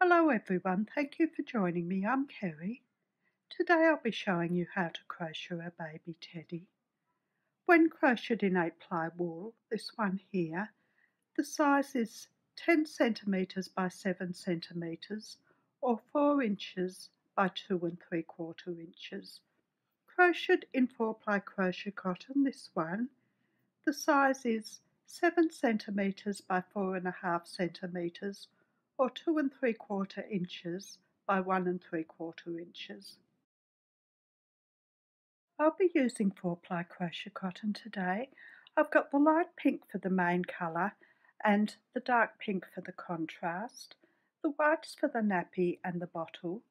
Hello everyone, thank you for joining me. I'm Kerry. Today I'll be showing you how to crochet a baby teddy. When crocheted in 8-ply wool, this one here, the size is 10 centimetres by 7 centimetres or 4 inches by 2 3/4 inches. Crocheted in 4-ply crochet cotton, this one, the size is 7 centimetres by 4.5 centimetres or 2 3/4 inches by 1 3/4 inches. I'll be using 4-ply crochet cotton today. I've got the light pink for the main colour and the dark pink for the contrast, the white's for the nappy and the bottle,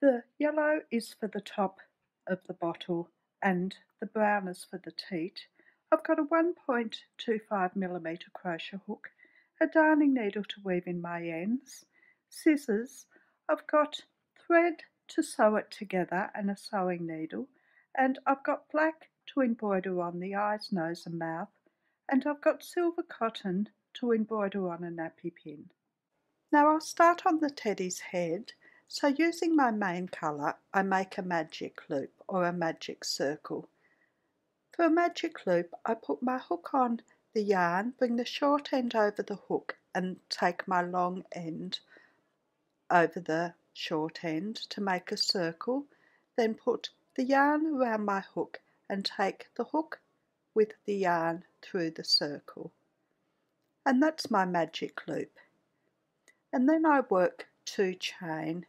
the yellow is for the top of the bottle and the brown is for the teat. I've got a 1.25mm crochet hook, a darning needle to weave in my ends, scissors, I've got thread to sew it together and a sewing needle, and I've got black to embroider on the eyes, nose and mouth, and I've got silver cotton to embroider on a nappy pin. Now I'll start on the teddy's head, so using my main colour I make a magic loop or a magic circle. For a magic loop I put my hook on the yarn, bring the short end over the hook and take my long end over the short end to make a circle, then put the yarn around my hook and take the hook with the yarn through the circle, and that's my magic loop. And then I work 2 chain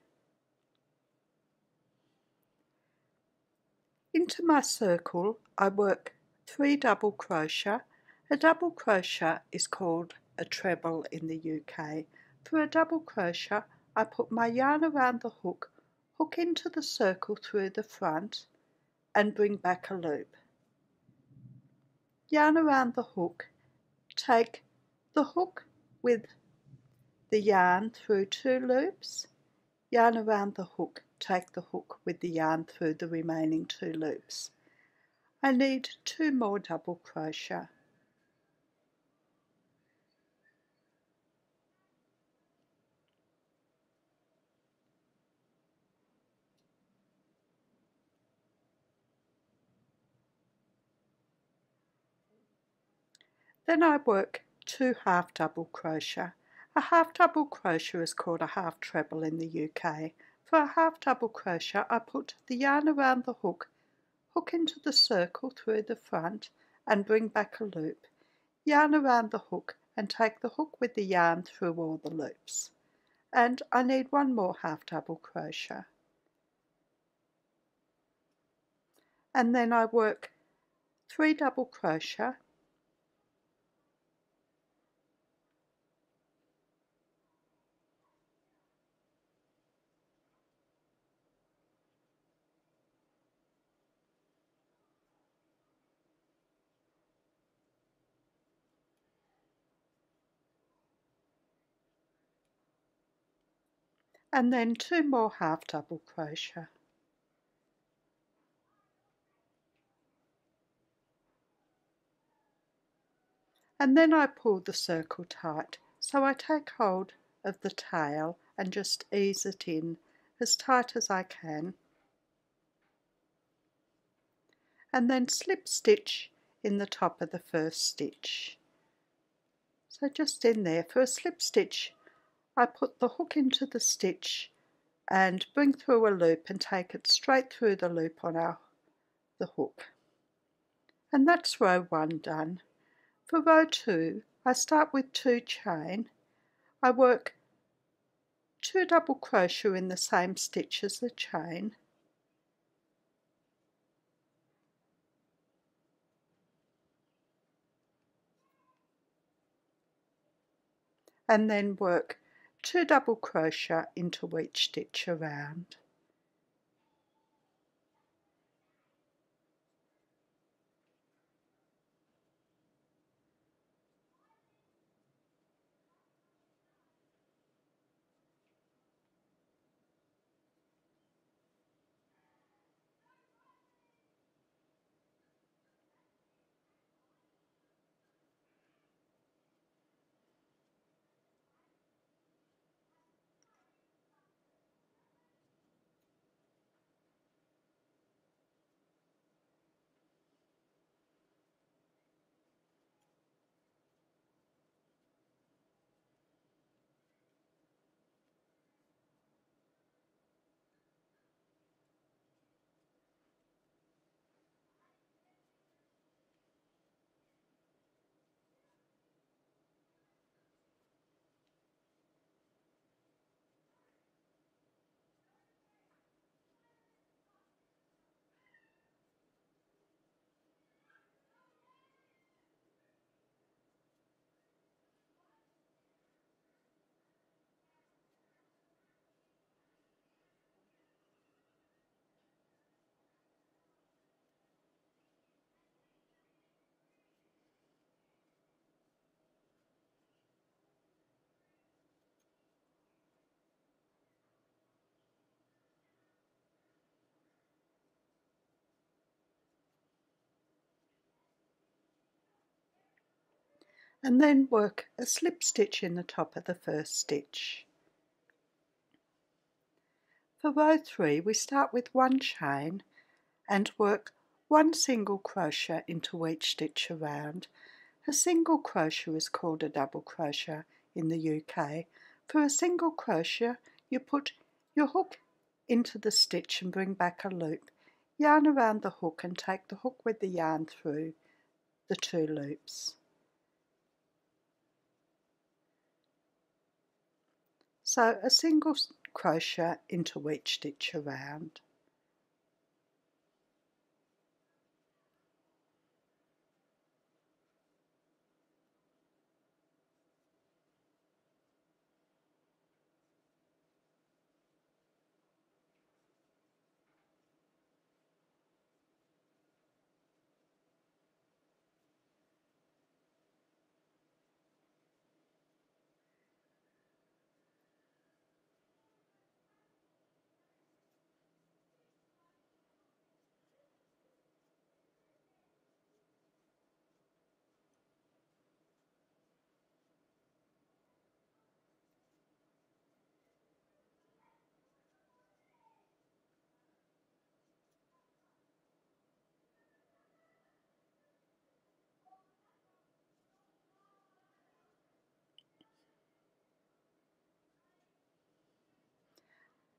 into my circle. I work 3 double crochet. A double crochet is called a treble in the UK. For a double crochet I put my yarn around the hook, hook into the circle through the front and bring back a loop. Yarn around the hook, take the hook with the yarn through 2 loops, yarn around the hook, take the hook with the yarn through the remaining 2 loops. I need 2 more double crochet. Then I work 2 half double crochet. A half double crochet is called a half treble in the UK. For a half double crochet I put the yarn around the hook, hook into the circle through the front and bring back a loop, yarn around the hook and take the hook with the yarn through all the loops. And I need 1 more half double crochet. And then I work 3 double crochet. And then 2 more half double crochet. And then I pull the circle tight, so I take hold of the tail and just ease it in as tight as I can, and then slip stitch in the top of the first stitch. So just in there for a slip stitch I put the hook into the stitch and bring through a loop and take it straight through the loop on the hook. And that's row 1 done. For row 2 I start with 2 chain. I work 2 double crochet in the same stitch as the chain. And then work 2 double crochet into each stitch around. and then work a slip stitch in the top of the first stitch. For row 3 we start with one chain and work one single crochet into each stitch around. A single crochet is called a double crochet in the UK. For a single crochet you put your hook into the stitch and bring back a loop, yarn around the hook and take the hook with the yarn through the two loops. So a single crochet into each stitch around.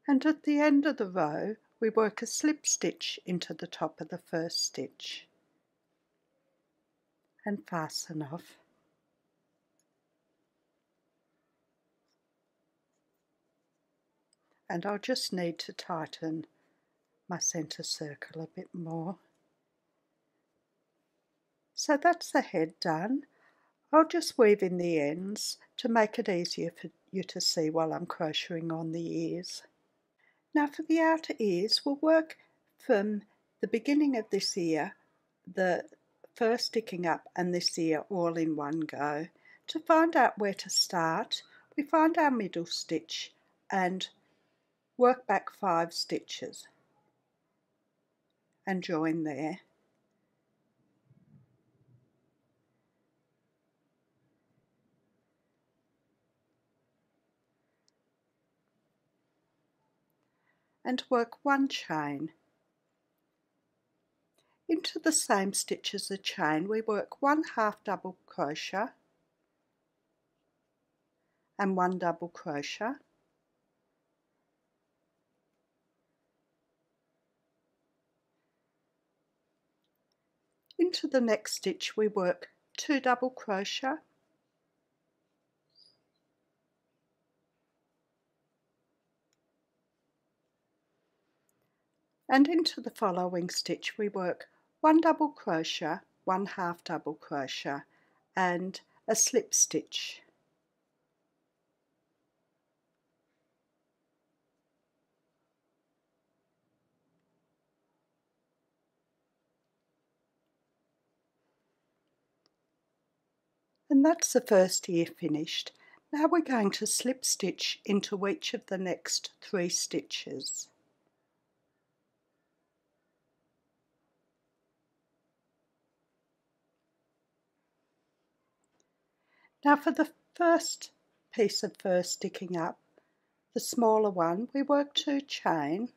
And at the end of the row we work a slip stitch into the top of the first stitch and fasten off. And I'll just need to tighten my centre circle a bit more. So that's the head done. I'll just weave in the ends to make it easier for you to see while I'm crocheting on the ears. Now for the outer ears, we'll work from the beginning of this ear, the first sticking up and this ear all in one go. To find out where to start, we find our middle stitch and work back 5 stitches and join there. And work one chain. Into the same stitch as the chain we work 1/2 double crochet and 1 double crochet into the next stitch we work 2 double crochet and into the following stitch we work 1 double crochet, 1/2 double crochet and a slip stitch. And that's the first ear finished. Now we're going to slip stitch into each of the next 3 stitches. Now for the first piece of fur sticking up, the smaller one, we work 2 chain.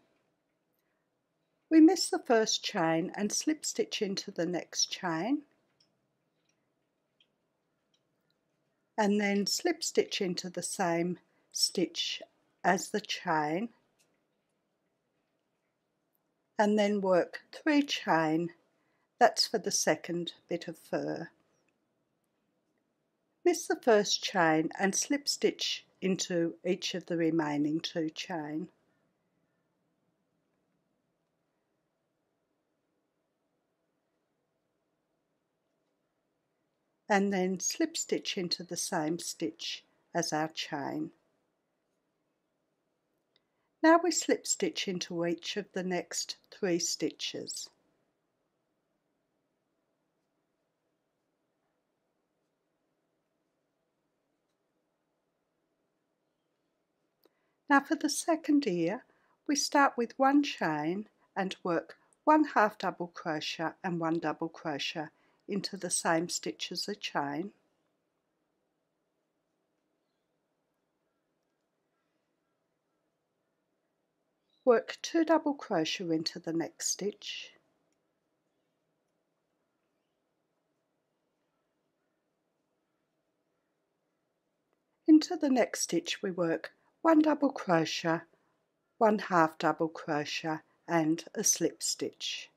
We miss the first chain and slip stitch into the next chain and then slip stitch into the same stitch as the chain and then work 3 chain. That's for the second bit of fur. Miss the first chain and slip stitch into each of the remaining 2 chain. And then slip stitch into the same stitch as our chain. Now we slip stitch into each of the next 3 stitches. Now for the second ear, we start with 1 chain and work 1/2 double crochet and 1 double crochet into the same stitch as the chain work 2 double crochet into the next stitch, into the next stitch we work 1 double crochet, 1 half double crochet and a slip stitch.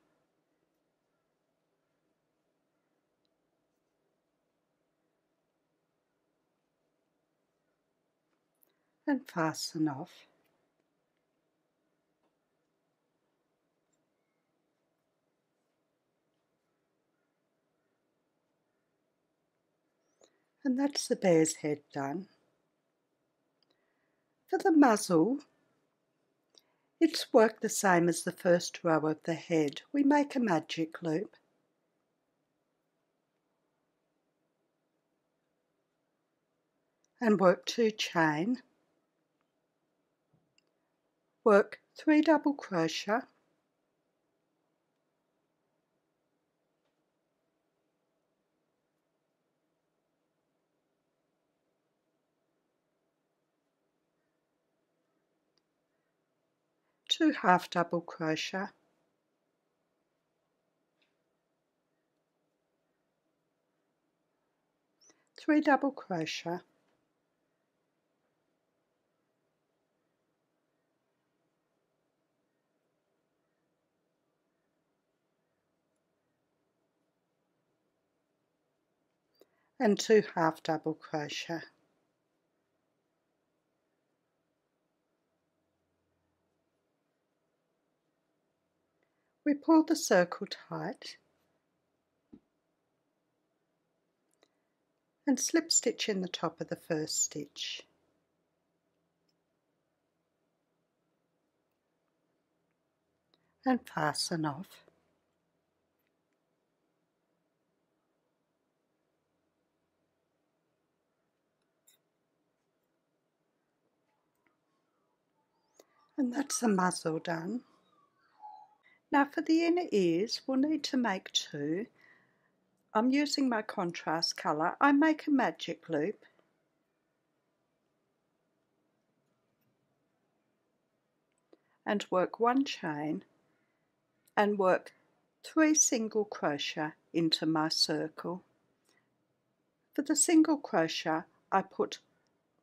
And fasten off. And that's the bear's head done. For the muzzle, it's worked the same as the first row of the head. We make a magic loop. And work 2 chain. Work 3 double crochet, 2 half double crochet, 3 double crochet, 2 half double crochet. We pull the circle tight and slip stitch in the top of the first stitch. And fasten off. And that's the muzzle done. Now for the inner ears we'll need to make 2. I'm using my contrast colour. I make a magic loop and work 1 chain and work 3 single crochet into my circle. For the single crochet I put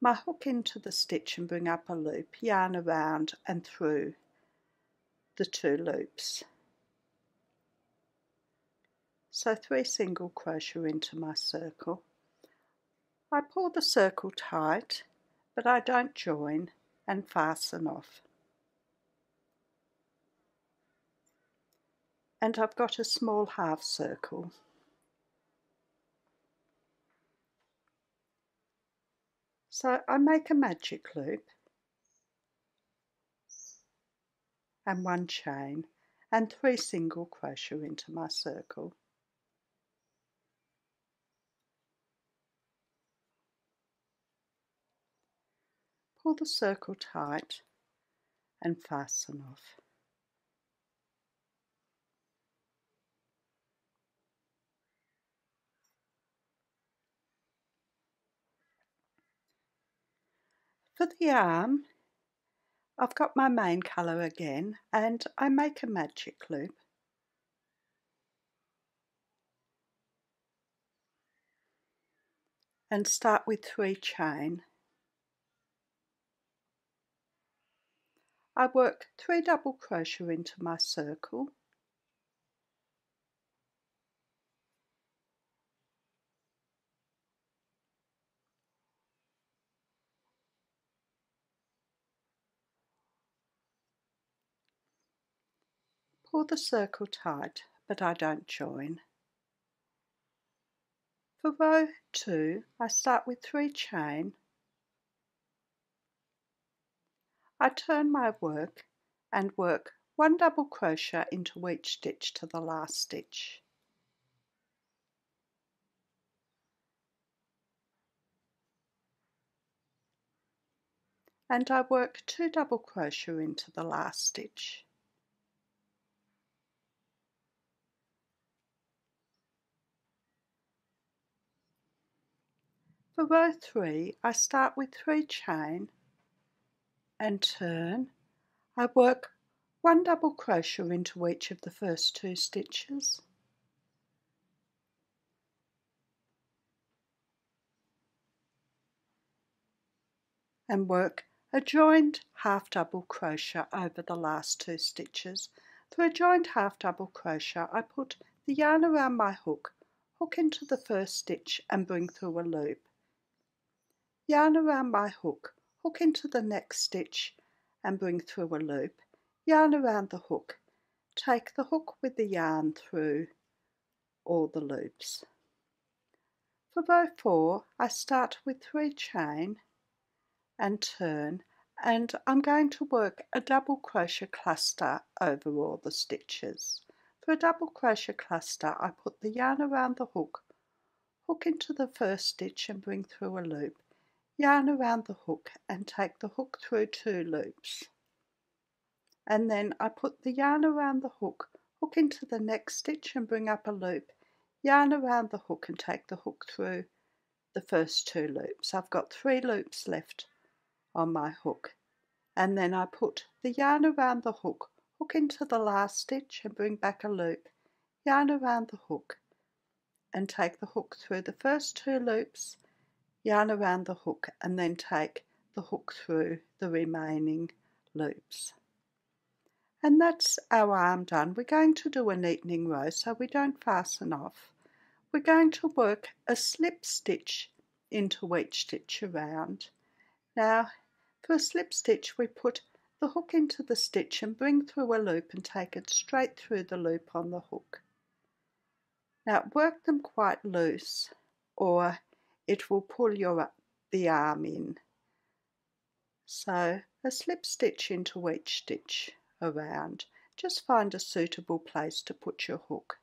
my hook into the stitch and bring up a loop, yarn around and through the 2 loops. So 3 single crochet into my circle. I pull the circle tight but I don't join and fasten off. And I've got a small half circle. So I make a magic loop and 1 chain and 3 single crochet into my circle. Pull the circle tight and fasten off. For the arm, I've got my main colour again and I make a magic loop and start with 3 chain. I work 3 double crochet into my circle . Pull the circle tight, but I don't join. For row 2, I start with 3 chain. I turn my work and work 1 double crochet into each stitch to the last stitch. And I work 2 double crochet into the last stitch. For row 3, I start with 3 chain and turn. I work 1 double crochet into each of the first two stitches, and work a joined half double crochet over the last two stitches. For a joined half double crochet, I put the yarn around my hook, hook into the first stitch and bring through a loop, yarn around my hook, hook into the next stitch and bring through a loop, yarn around the hook, take the hook with the yarn through all the loops. For row 4, I start with 3 chain and turn, and I'm going to work a double crochet cluster over all the stitches. For a double crochet cluster, I put the yarn around the hook, hook into the first stitch and bring through a loop, yarn around the hook and take the hook through 2 loops, and then I put the yarn around the hook, hook into the next stitch and bring up a loop, yarn around the hook and take the hook through the first 2 loops. I've got 3 loops left on my hook, and then I put the yarn around the hook, hook into the last stitch and bring back a loop, yarn around the hook and take the hook through the first 2 loops, yarn around the hook and then take the hook through the remaining loops. And that's our arm done. We're going to do a neatening row so we don't fasten off. We're going to work a slip stitch into each stitch around. Now, for a slip stitch, we put the hook into the stitch and bring through a loop and take it straight through the loop on the hook. Now, work them quite loose or it will pull the arm in. So, a slip stitch into each stitch around. Just find a suitable place to put your hook.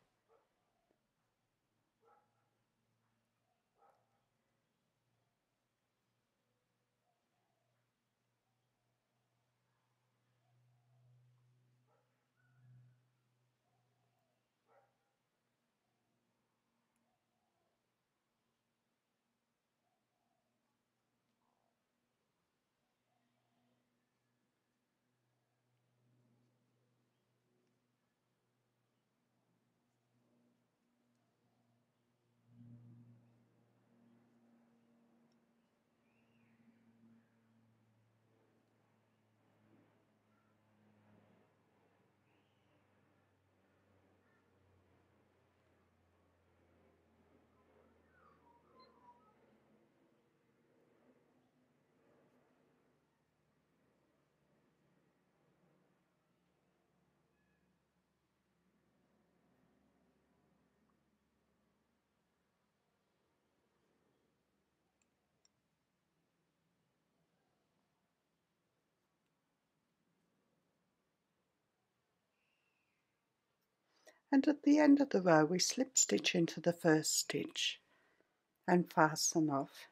And at the end of the row, we slip stitch into the first stitch and fasten off.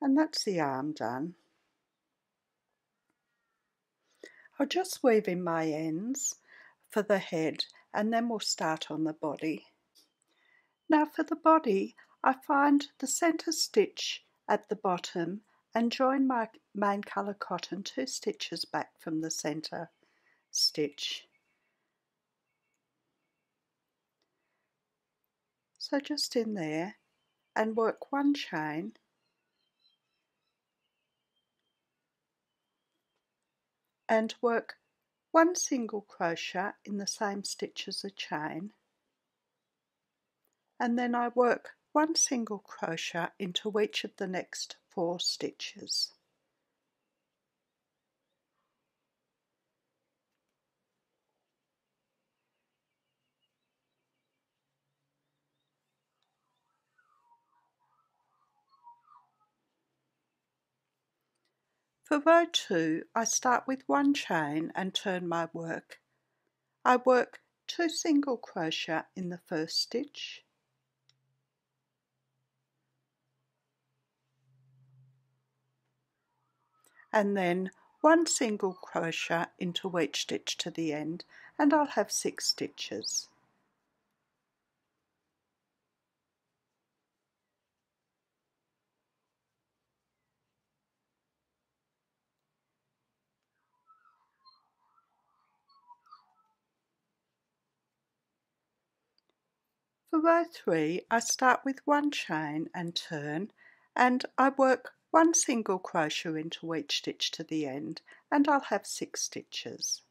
And that's the arm done. I'll just weave in my ends for the head and then we'll start on the body. Now for the body, I find the centre stitch at the bottom and join my main colour cotton 2 stitches back from the centre stitch. So just in there and work 1 chain and work 1 single crochet in the same stitch as a chain, and then I work 1 single crochet into each of the next 4 stitches. For row 2, I start with 1 chain and turn my work. I work 2 single crochet in the first stitch, and then 1 single crochet into each stitch to the end, and I'll have 6 stitches. For row 3, I start with one chain and turn, and I work one single crochet into each stitch to the end, and I'll have 6 stitches.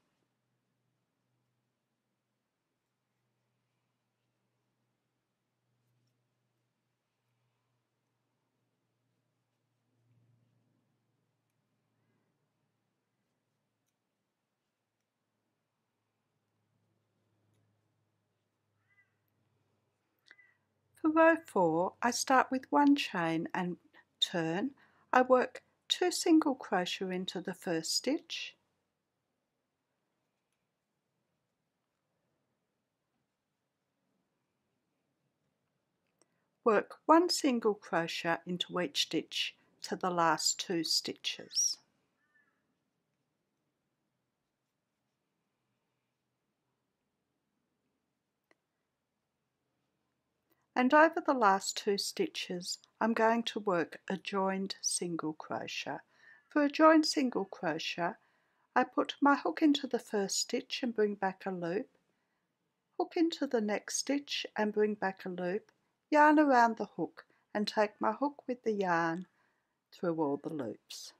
For row 4, I start with one chain and turn. I work 2 single crochet into the first stitch, work 1 single crochet into each stitch to the last 2 stitches. And over the last 2 stitches, I'm going to work a joined single crochet. For a joined single crochet, I put my hook into the first stitch and bring back a loop, hook into the next stitch and bring back a loop, yarn around the hook and take my hook with the yarn through all the loops.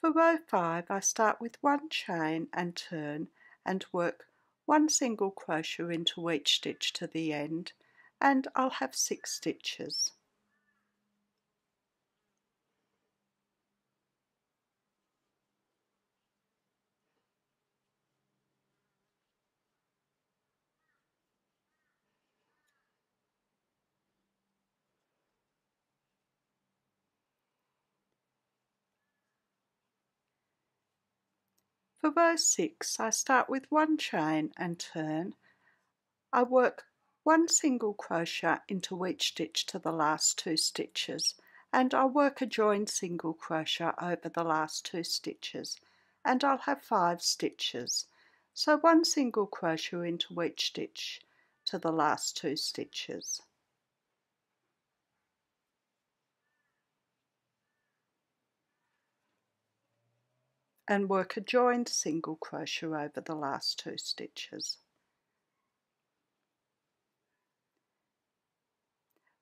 For row 5, I start with one chain and turn and work 1 single crochet into each stitch to the end, and I'll have 6 stitches. For row 6, I start with one chain and turn. I work 1 single crochet into each stitch to the last 2 stitches, and I'll work a joined single crochet over the last 2 stitches, and I'll have 5 stitches. So 1 single crochet into each stitch to the last 2 stitches. And work a joined single crochet over the last 2 stitches.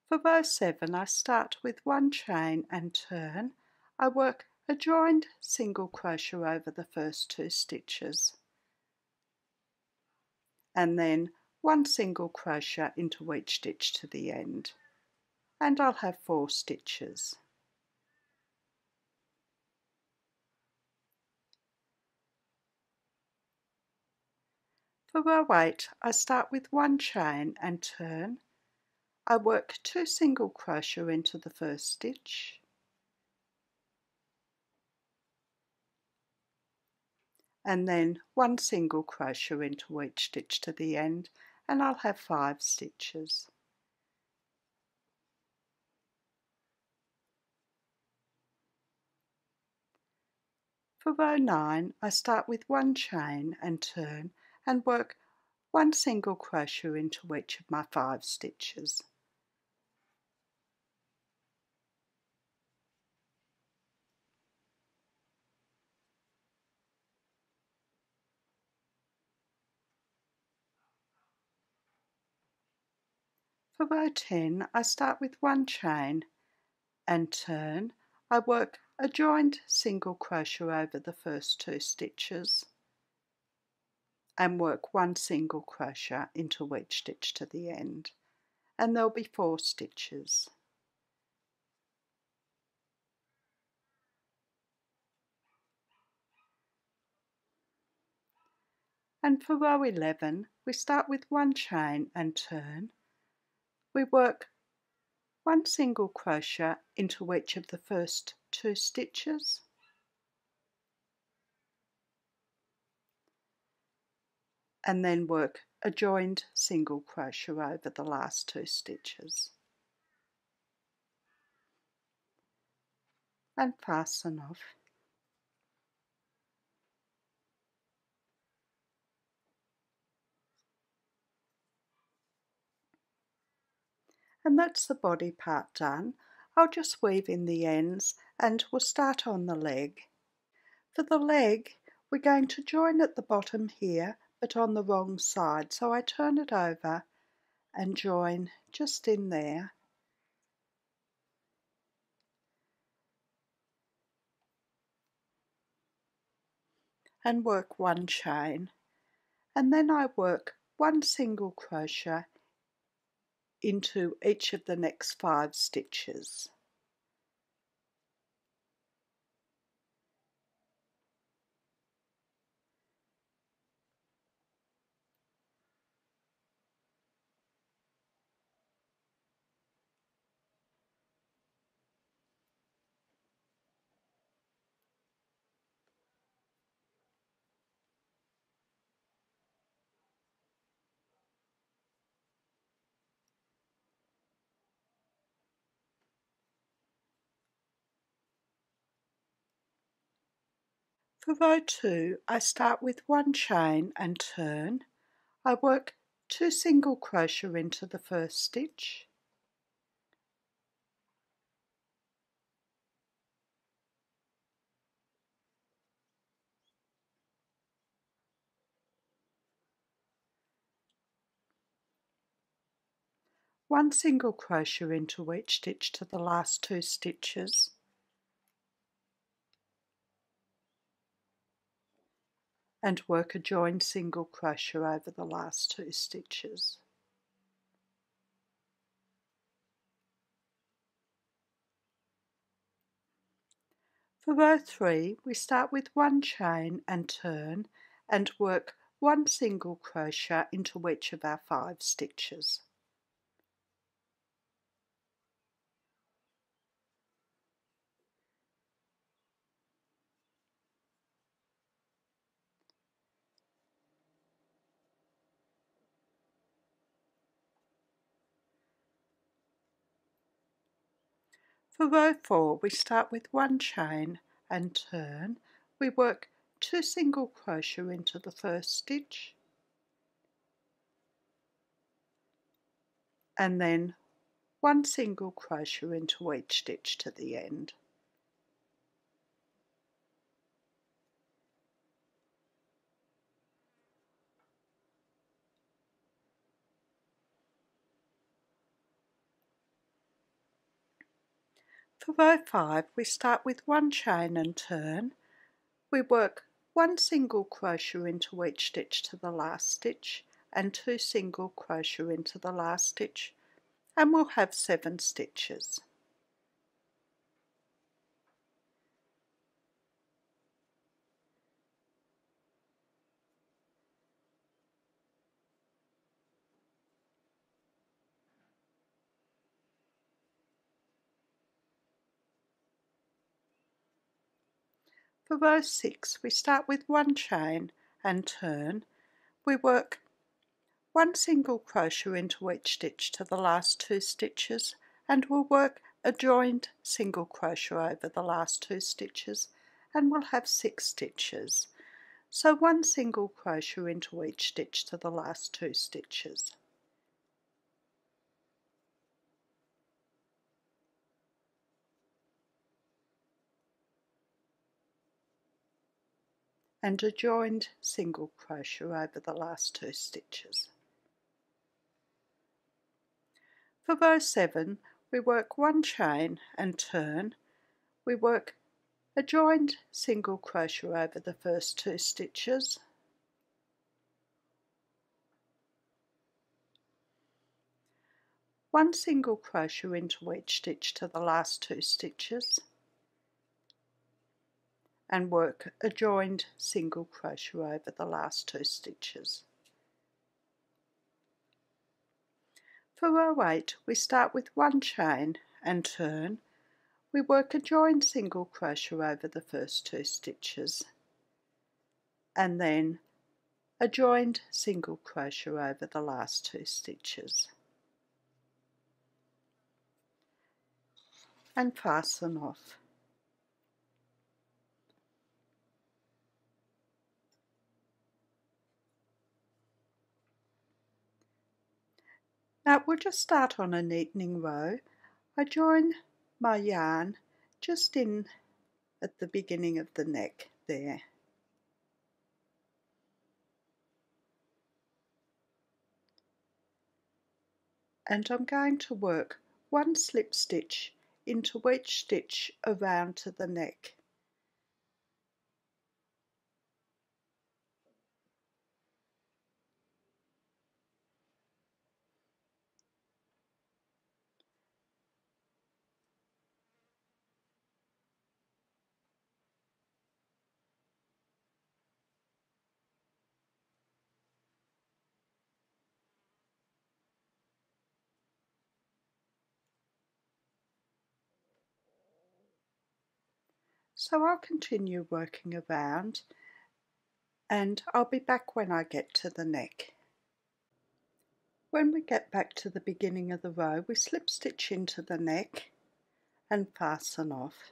For row 7, I start with one chain and turn. I work a joined single crochet over the first 2 stitches, and then 1 single crochet into each stitch to the end, and I'll have 4 stitches. For row 8, I start with one chain and turn. I work 2 single crochet into the first stitch, and then 1 single crochet into each stitch to the end, and I'll have 5 stitches. For row 9, I start with one chain and turn and work 1 single crochet into each of my 5 stitches. For row 10, I start with one chain and turn. I work a joined single crochet over the first 2 stitches and work 1 single crochet into each stitch to the end, and there'll be 4 stitches. And for row 11, we start with one chain and turn. We work 1 single crochet into each of the first 2 stitches, and then work a joined single crochet over the last 2 stitches, and fasten off. And that's the body part done. I'll just weave in the ends, and we'll start on the leg. For the leg, we're going to join at the bottom here, but on the wrong side. So I turn it over and join just in there. And work one chain, and then I work one single crochet into each of the next 5 stitches. For row 2, I start with one chain and turn. I work 2 single crochet into the first stitch, one single crochet into each stitch to the last 2 stitches. And work a joined single crochet over the last 2 stitches. For row 3, we start with one chain and turn and work one single crochet into each of our 5 stitches. For row 4, we start with one chain and turn. We work 2 single crochet into the first stitch and then one single crochet into each stitch to the end. For row 5, we start with one chain and turn. We work one single crochet into each stitch to the last stitch and 2 single crochet into the last stitch, and we'll have 7 stitches. For row 6, we start with one chain and turn. We work one single crochet into each stitch to the last 2 stitches, and we'll work a joined single crochet over the last 2 stitches, and we'll have 6 stitches. So one single crochet into each stitch to the last 2 stitches. And a joined single crochet over the last 2 stitches. For row 7, we work one chain and turn. We work a joined single crochet over the first 2 stitches . One single crochet into each stitch to the last 2 stitches and work a joined single crochet over the last 2 stitches. For row 8, we start with one chain and turn. We work a joined single crochet over the first 2 stitches and then a joined single crochet over the last 2 stitches and fasten off. Now we'll just start on a neatening row. I join my yarn just in at the beginning of the neck there. and I'm going to work one slip stitch into each stitch around to the neck. So I'll continue working around and I'll be back when I get to the neck. When we get back to the beginning of the row, we slip stitch into the neck and fasten off.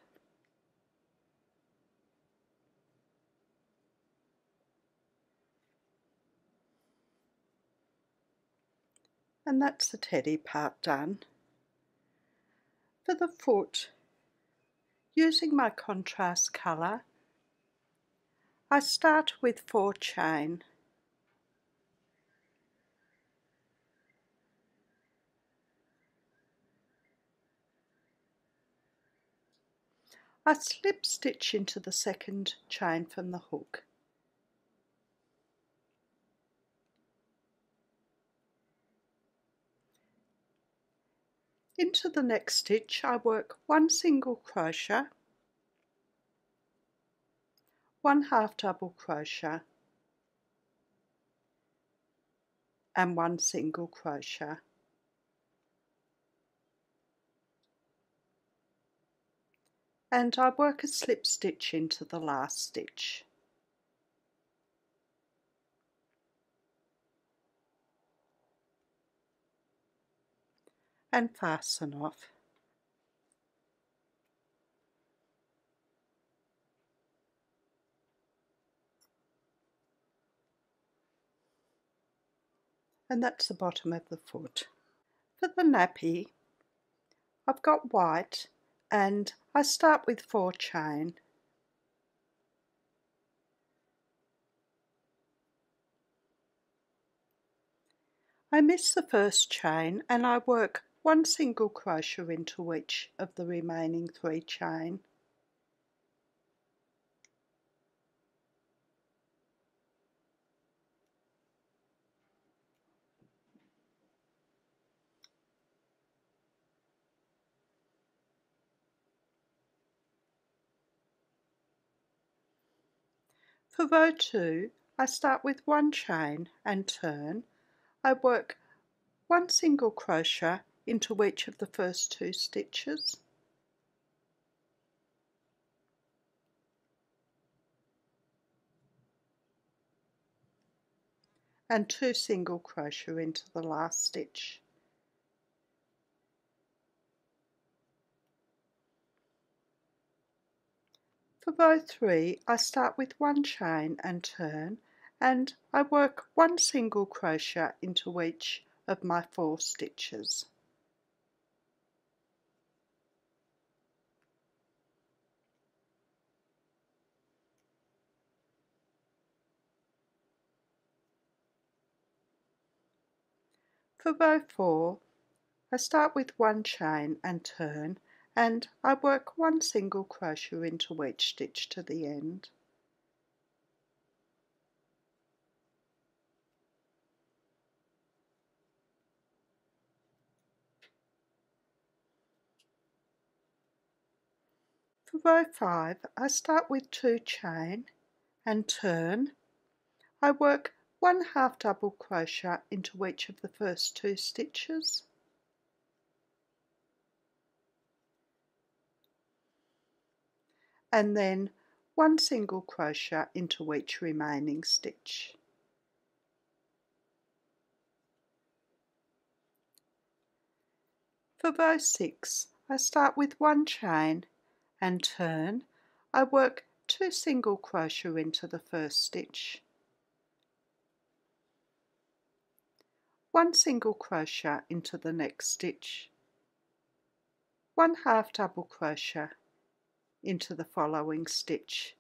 And that's the teddy part done. For the foot, using my contrast colour, I start with 4 chain. I slip stitch into the second chain from the hook. Into the next stitch I work 1 single crochet, 1 half double crochet and 1 single crochet. And I work a slip stitch into the last stitch. And fasten off. And that's the bottom of the foot. For the nappy, I've got white and I start with 4 chain. I miss the first chain and I work 1 single crochet into each of the remaining 3 chain. For row 2, I start with 1 chain and turn. I work 1 single crochet into each of the first 2 stitches and 2 single crochet into the last stitch. For row 3, I start with 1 chain and turn, and I work 1 single crochet into each of my 4 stitches. For row 4, I start with 1 chain and turn, and I work 1 single crochet into each stitch to the end. For row 5, I start with 2 chain and turn. I work 1 half double crochet into each of the first 2 stitches and then 1 single crochet into each remaining stitch. For row 6, I start with 1 chain and turn. I work 2 single crochet into the first stitch, 1 single crochet into the next stitch, 1 half double crochet into the following stitch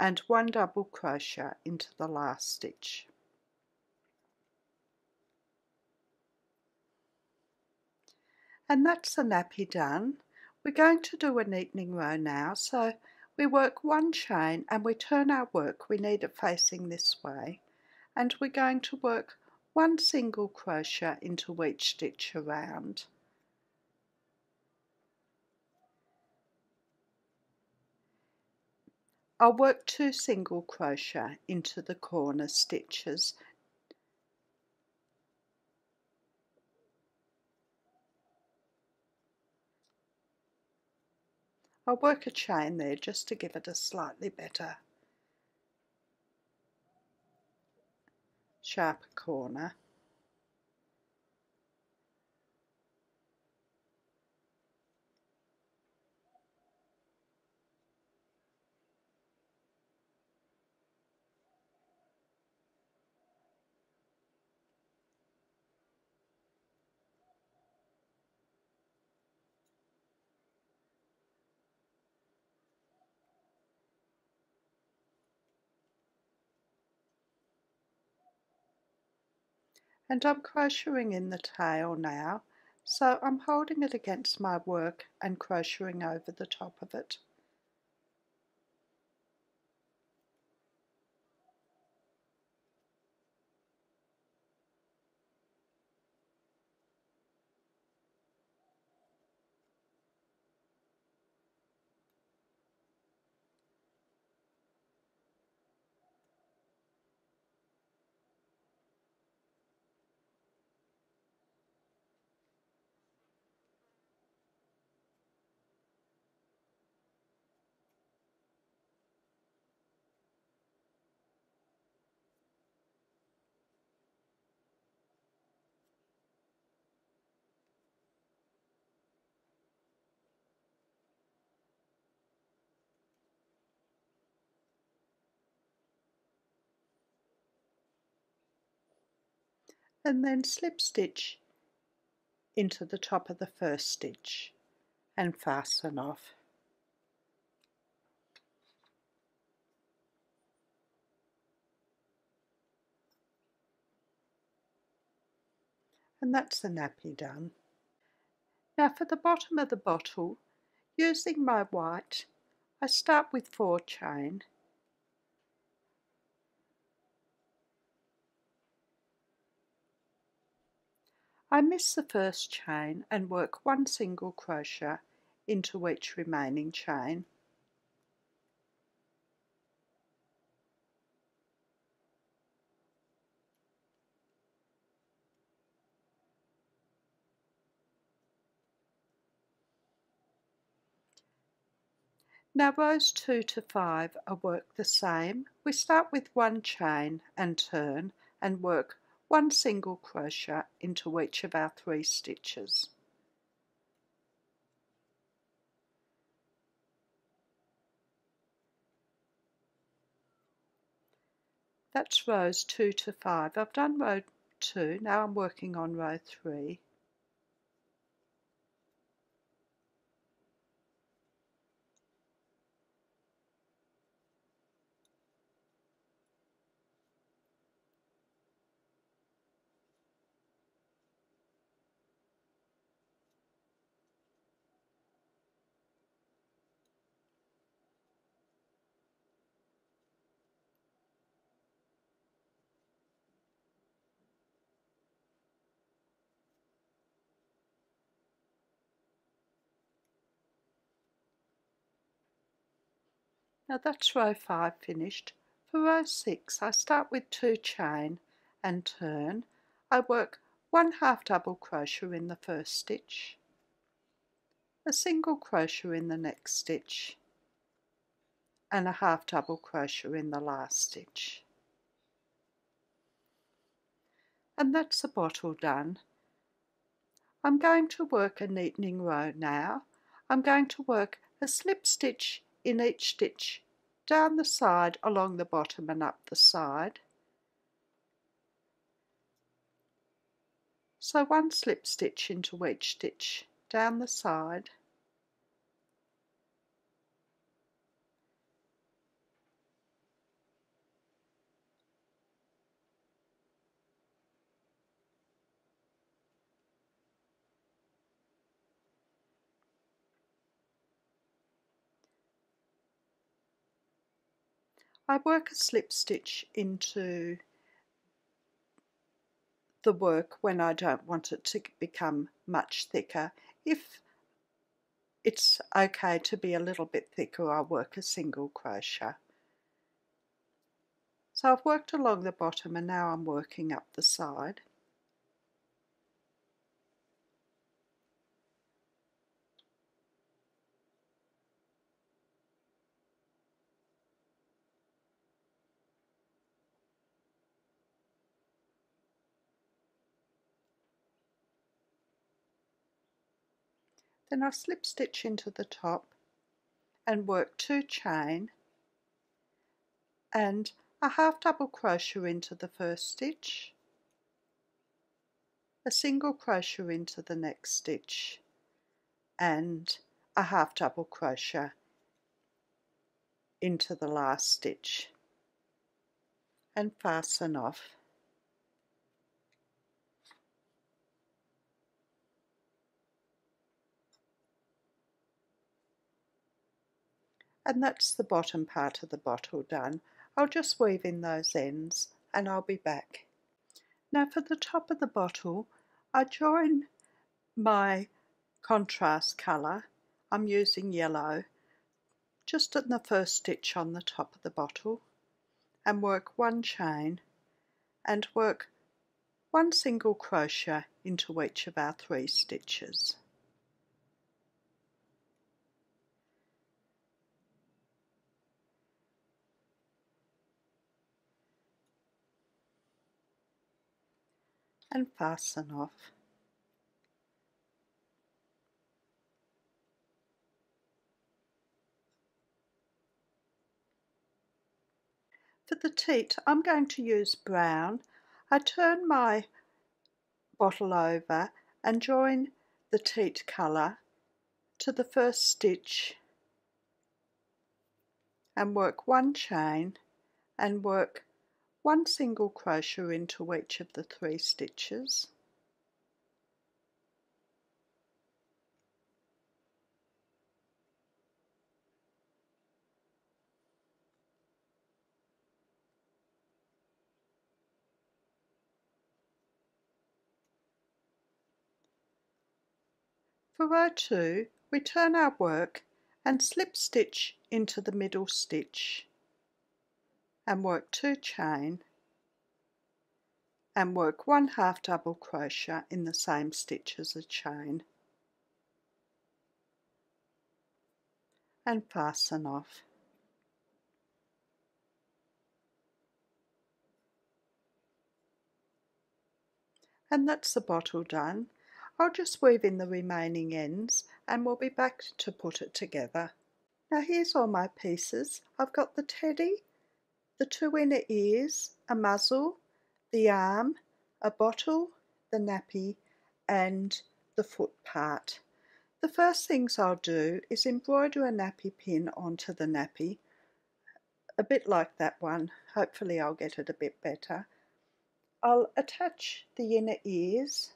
and 1 double crochet into the last stitch. And that's the nappy done. We're going to do an evening row now, so we work one chain and we turn our work, we need it facing this way, and we're going to work one single crochet into each stitch around. I'll work two single crochet into the corner stitches. I'll work a chain there just to give it a slightly better sharper corner. And I'm crocheting in the tail now, so I'm holding it against my work and crocheting over the top of it. And then slip stitch into the top of the first stitch and fasten off. And that's the nappy done. Now for the bottom of the bottle, using my white, I start with 4 chain. I miss the first chain and work one single crochet into each remaining chain. Now rows 2 to 5 are worked the same. We start with 1 chain and turn and work 1 single crochet into each of our 3 stitches. That's rows 2 to 5. I've done row 2, now I'm working on row 3. Now that's row 5 finished. For row 6 I start with 2 chain and turn. I work 1 half double crochet in the first stitch, a single crochet in the next stitch, and a half double crochet in the last stitch. And that's the bottle done. I'm going to work an evening row now. I'm going to work a slip stitch in each stitch, down the side, along the bottom and up the side. So 1 slip stitch into each stitch, down the side, I work a slip stitch into the work when I don't want it to become much thicker. If it's okay to be a little bit thicker, I'll work a single crochet. So I've worked along the bottom and now I'm working up the side. Then I slip stitch into the top and work 2 chain and a half double crochet into the first stitch, a single crochet into the next stitch and a half double crochet into the last stitch and fasten off. And that's the bottom part of the bottle done. I'll just weave in those ends and I'll be back. Now for the top of the bottle, I join my contrast colour, I'm using yellow, just in the first stitch on the top of the bottle and work 1 chain and work 1 single crochet into each of our 3 stitches. And fasten off. For the teat, I'm going to use brown. I turn my bottle over and join the teat colour to the first stitch and work 1 chain and work 1 single crochet into each of the 3 stitches for row 2. We turn our work and slip stitch into the middle stitch and work 2 chain and work 1 half double crochet in the same stitch as a chain and fasten off. And that's the bottle done. I'll just weave in the remaining ends and we'll be back to put it together. Now here's all my pieces. I've got the teddy, the 2 inner ears, a muzzle, the arm, a bottle, the nappy and the foot part. The first things I'll do is embroider a nappy pin onto the nappy, a bit like that one. Hopefully I'll get it a bit better. I'll attach the inner ears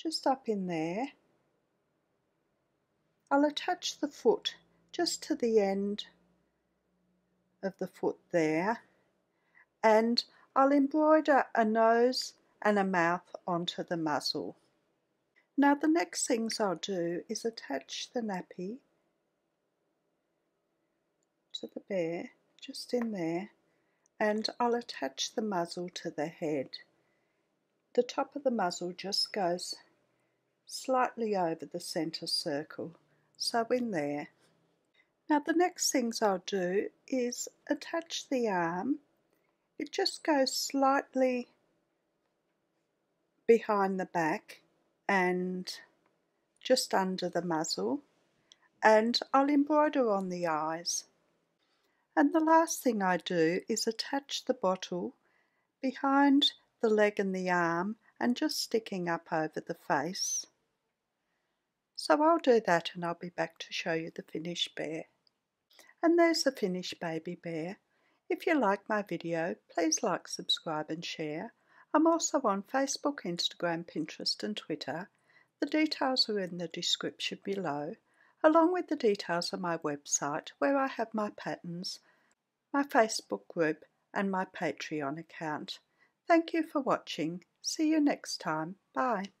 just up in there. I'll attach the foot just to the end of the foot there, and I'll embroider a nose and a mouth onto the muzzle. Now the next things I'll do is attach the nappy to the bear just in there and I'll attach the muzzle to the head. The top of the muzzle just goes slightly over the centre circle, so in there. Now the next things I'll do is attach the arm. It just goes slightly behind the back and just under the muzzle, and I'll embroider on the eyes. And the last thing I do is attach the bottle behind the leg and the arm and just sticking up over the face. So I'll do that and I'll be back to show you the finished bear. And there's the finished baby bear. If you like my video, please like, subscribe and share. I'm also on Facebook, Instagram, Pinterest and Twitter. The details are in the description below, along with the details of my website where I have my patterns, my Facebook group and my Patreon account. Thank you for watching. See you next time. Bye.